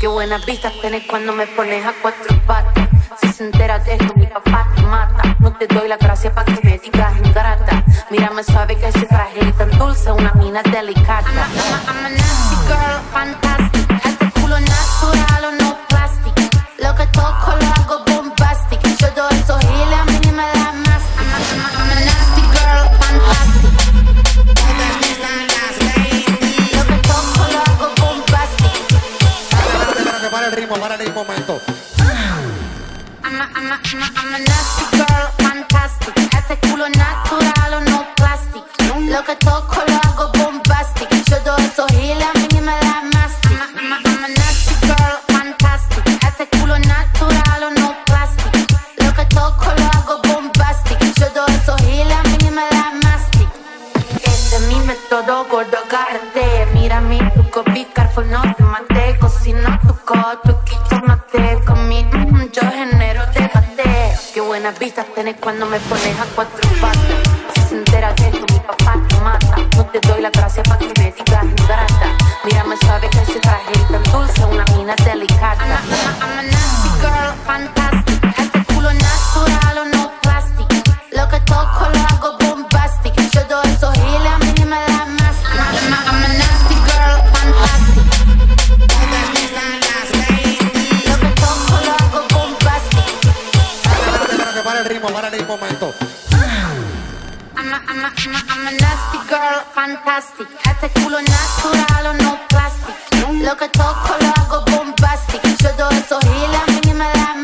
Qué buenas vistas tenés cuando me pones a cuatro patas. Si se entera de esto, mi papá te mata. No te doy la gracia pa' que me digas ingrata. Mírame suave que soy frágil y tan dulce, una mina delicada. I'm a nasty girl, fantastic. Este culo natural o no plastic. Lo que toco lo hago bombastic. Yo doy esos giles, a mí me da más. I'm a nasty girl, fantastic. Lo que toco lo hago bombastic. Espérate, para el ritmo, un momento. I'm a nasty girl, fantastic. Este culo natural o no plastic. Lo que toco lo hago bombastic. Yo doy esos giles, a mí me da más. I'm a nasty girl, fantastic. Este culo natural o no plastic. Lo que toco lo hago bombastic. Yo doy esos giles, a mí me da más. Este es mi método, gordo, agárrate. Mira mi truco, be careful, no te mate. Cocino tu coto, tu quito mate. Conmigo yo genero, déjate. Qué buenas vistas tenés cuando me pones a cuatro patas. Si se entera de esto, mi papá te mata. No te doy la gracia pa' que me digas ingrata. Mírame suave que soy frágil y tan dulce, una mina delicada. I'm a nasty girl, fantastic. Este culo natural o no plastic. Lo que toco lo hago bombastic. Yo doy esos giles, a mí ni me da más. I'm a nasty girl, fantastic. Lo que toco lo hago bombastic. Espérate, para el ritmo, un momento. I'm a nasty girl, fantastic. Este culo natural o no plastic. Lo que toco lo hago bombastic. Yo doy esos giles, a mí ni me da más.